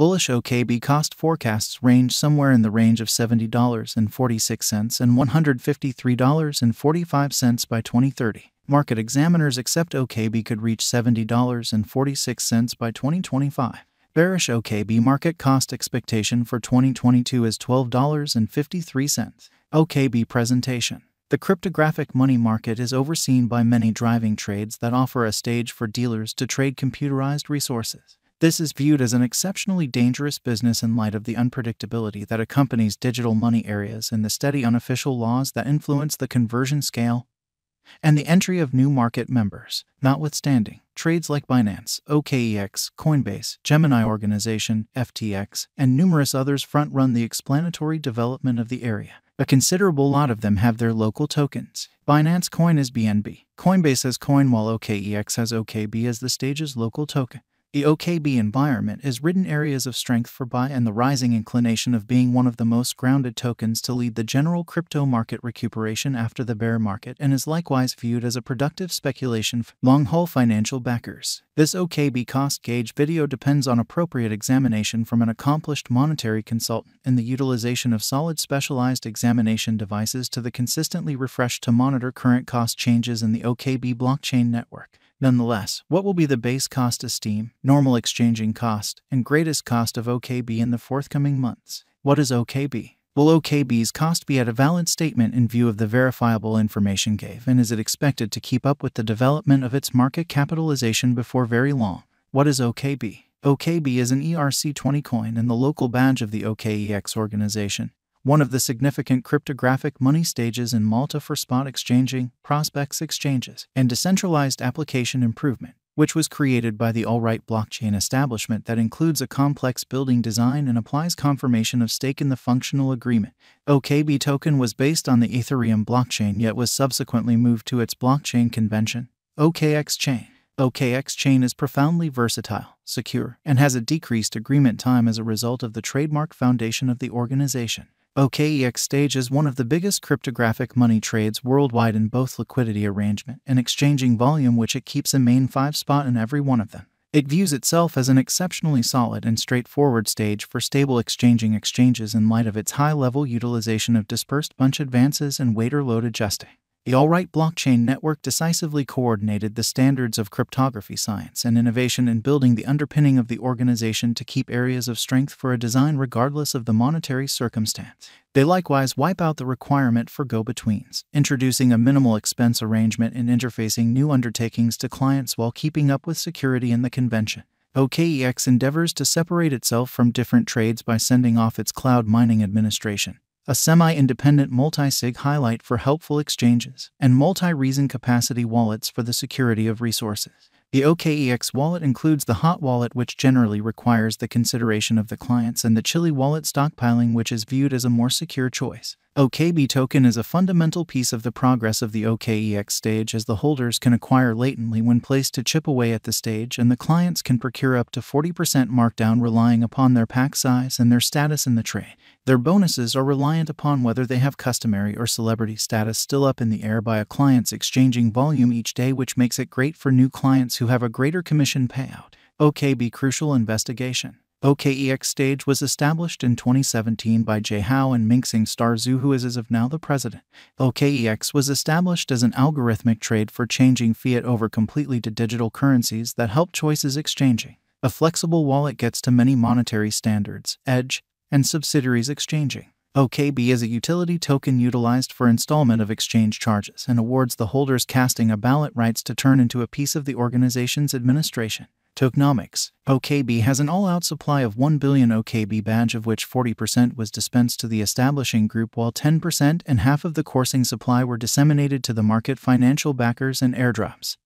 Bullish OKB cost forecasts range somewhere in the range of $70.46 and $153.45 by 2030. Market examiners accept OKB could reach $70.46 by 2025. Bearish OKB market cost expectation for 2022 is $12.53. OKB presentation. The cryptographic money market is overseen by many driving trades that offer a stage for dealers to trade computerized resources. This is viewed as an exceptionally dangerous business in light of the unpredictability that accompanies digital money areas and the steady unofficial laws that influence the conversion scale and the entry of new market members. Notwithstanding, trades like Binance, OKEX, Coinbase, Gemini Organization, FTX, and numerous others front-run the explanatory development of the area. A considerable lot of them have their local tokens. Binance Coin is BNB. Coinbase has Coin, while OKEX has OKB as the stage's local token. The OKB environment is ridden areas of strength for buy and the rising inclination of being one of the most grounded tokens to lead the general crypto market recuperation after the bear market, and is likewise viewed as a productive speculation for long-haul financial backers. This OKB cost gauge video depends on appropriate examination from an accomplished monetary consultant and the utilization of solid specialized examination devices to the consistently refreshed to monitor current cost changes in the OKB blockchain network. Nonetheless, what will be the base cost esteem, normal exchanging cost, and greatest cost of OKB in the forthcoming months? What is OKB? Will OKB's cost be at a valid statement in view of the verifiable information gave, and is it expected to keep up with the development of its market capitalization before very long? What is OKB? OKB is an ERC20 coin and the local badge of the OKEX organization, one of the significant cryptographic money stages in Malta for spot exchanging, prospects exchanges, and decentralized application improvement, which was created by the All-Right blockchain establishment that includes a complex building design and applies confirmation of stake in the functional agreement. OKB token was based on the Ethereum blockchain yet was subsequently moved to its blockchain convention, OKX chain. OKX chain is profoundly versatile, secure, and has a decreased agreement time as a result of the trademark foundation of the organization. OKEX stage is one of the biggest cryptographic money trades worldwide in both liquidity arrangement and exchanging volume, which it keeps a main 5 spot in every one of them. It views itself as an exceptionally solid and straightforward stage for stable exchanging exchanges in light of its high-level utilization of dispersed bunch advances and waiter load adjusting. The All-Right blockchain network decisively coordinated the standards of cryptography science and innovation in building the underpinning of the organization to keep areas of strength for a design regardless of the monetary circumstance. They likewise wipe out the requirement for go-betweens, introducing a minimal expense arrangement and interfacing new undertakings to clients while keeping up with security in the convention. OKEX endeavors to separate itself from different trades by sending off its cloud mining administration, a semi-independent multi-sig highlight for helpful exchanges, and multi-reason capacity wallets for the security of resources. The OKEX wallet includes the hot wallet, which generally requires the consideration of the clients, and the chilly wallet stockpiling, which is viewed as a more secure choice. OKB token is a fundamental piece of the progress of the OKEX stage, as the holders can acquire latently when placed to chip away at the stage, and the clients can procure up to 40% markdown relying upon their pack size and their status in the trade. Their bonuses are reliant upon whether they have customary or celebrity status still up in the air by a client's exchanging volume each day, which makes it great for new clients who have a greater commission payout. OKB crucial investigation. OKEX stage was established in 2017 by Jay Hao and Mingxing star Zhu, who is as of now the president. OKEX was established as an algorithmic trade for changing fiat over completely to digital currencies that help choices exchanging. A flexible wallet gets to many monetary standards, edge, and subsidiaries exchanging. OKB is a utility token utilized for installment of exchange charges and awards the holders casting a ballot rights to turn into a piece of the organization's administration. Tokenomics. OKB has an all-out supply of 1 billion OKB badge, of which 40% was dispensed to the establishing group, while 10% and half of the coursing supply were disseminated to the market, financial backers, and airdrops.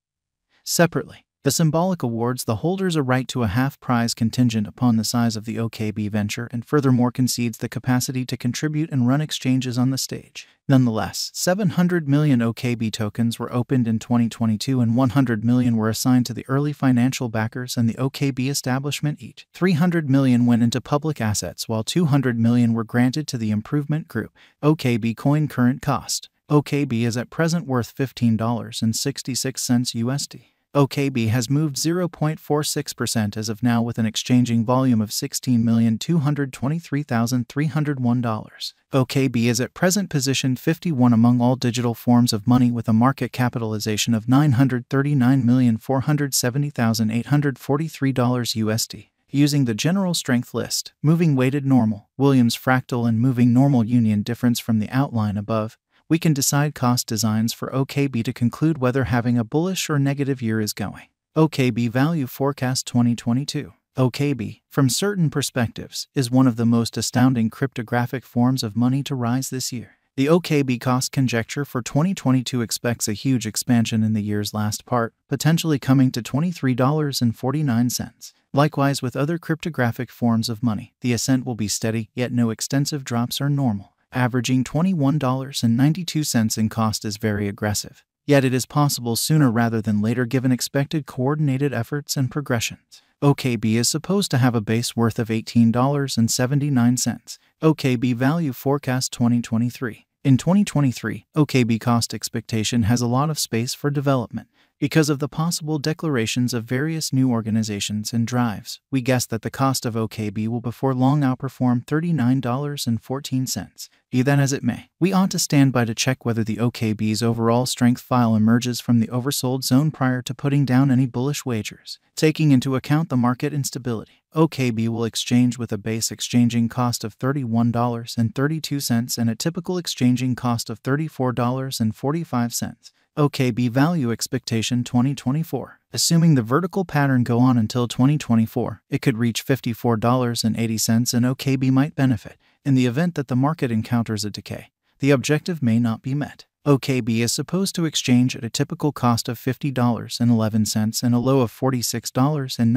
Separately, the symbolic awards the holders a right to a half prize contingent upon the size of the OKB venture, and furthermore concedes the capacity to contribute and run exchanges on the stage. Nonetheless, 700 million OKB tokens were opened in 2022 and 100 million were assigned to the early financial backers and the OKB establishment each. 300 million went into public assets, while 200 million were granted to the improvement group. OKB coin current cost. OKB is at present worth $15.66 USD. OKB has moved 0.46% as of now with an exchanging volume of $16,223,301. OKB is at present position 51 among all digital forms of money with a market capitalization of $939,470,843 USD. Using the general strength list, moving weighted normal, Williams fractal and moving normal union difference from the outline above, we can decide cost designs for OKB to conclude whether having a bullish or negative year is going. OKB Value Forecast 2022. OKB, from certain perspectives, is one of the most astounding cryptographic forms of money to rise this year. The OKB cost conjecture for 2022 expects a huge expansion in the year's last part, potentially coming to $23.49. Likewise with other cryptographic forms of money, the ascent will be steady, yet no extensive drops are normal. Averaging $21.92 in cost is very aggressive, yet it is possible sooner rather than later given expected coordinated efforts and progressions. OKB is supposed to have a base worth of $18.79. OKB Value Forecast 2023. In 2023, OKB cost expectation has a lot of space for development. Because of the possible declarations of various new organizations and drives, we guess that the cost of OKB will before long outperform $39.14. Be that as it may, we ought to stand by to check whether the OKB's overall strength file emerges from the oversold zone prior to putting down any bullish wagers. Taking into account the market instability, OKB will exchange with a base exchanging cost of $31.32 and a typical exchanging cost of $34.45. OKB Value Expectation 2024. Assuming the vertical pattern go on until 2024, it could reach $54.80 and OKB might benefit. In the event that the market encounters a decay, the objective may not be met. OKB is supposed to exchange at a typical cost of $50.11 and a low of $46.97 in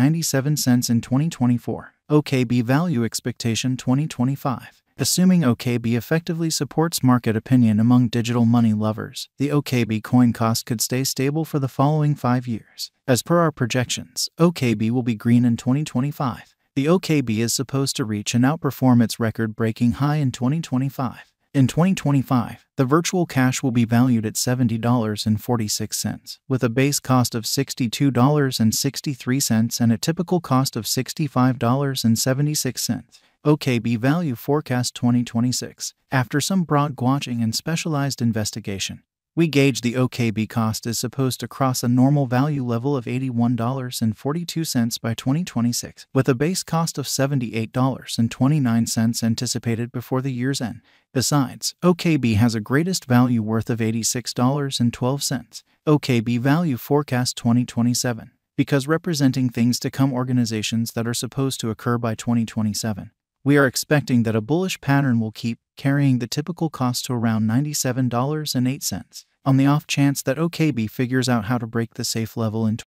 2024. OKB Value Expectation 2025. Assuming OKB effectively supports market opinion among digital money lovers, the OKB coin cost could stay stable for the following 5 years. As per our projections, OKB will be green in 2025. The OKB is supposed to reach and outperform its record-breaking high in 2025. In 2025, the virtual cash will be valued at $70.46, with a base cost of $62.63 and a typical cost of $65.76. OKB Value Forecast 2026. After some broad gauching and specialized investigation, we gauge the OKB cost is supposed to cross a normal value level of $81.42 by 2026, with a base cost of $78.29 anticipated before the year's end. Besides, OKB has a greatest value worth of $86.12. OKB Value Forecast 2027. Because representing things to come organizations that are supposed to occur by 2027. We are expecting that a bullish pattern will keep carrying the typical cost to around $97.08 on the off chance that OKB figures out how to break the safe level in